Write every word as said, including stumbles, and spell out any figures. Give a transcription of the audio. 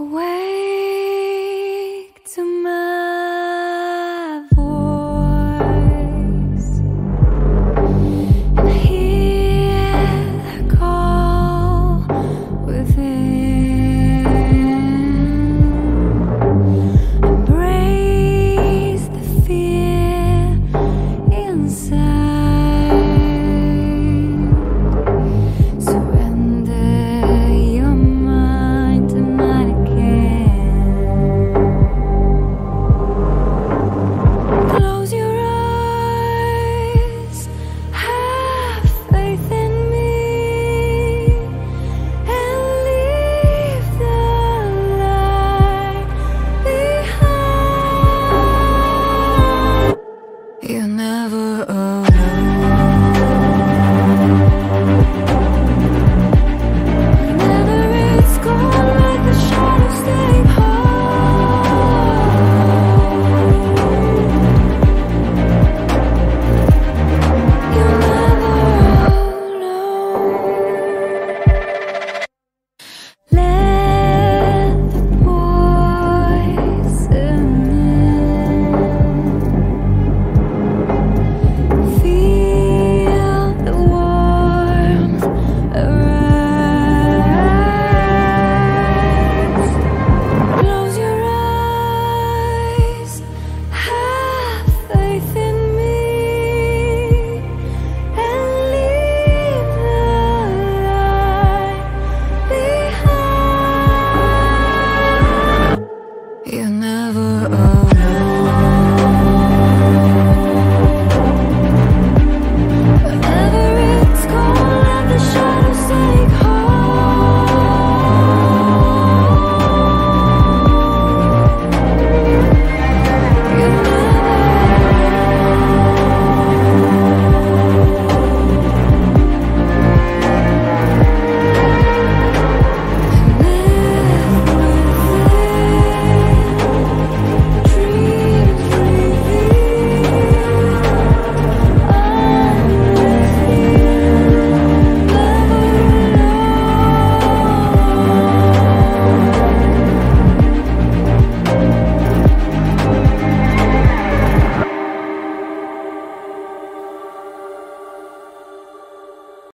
Awake to me.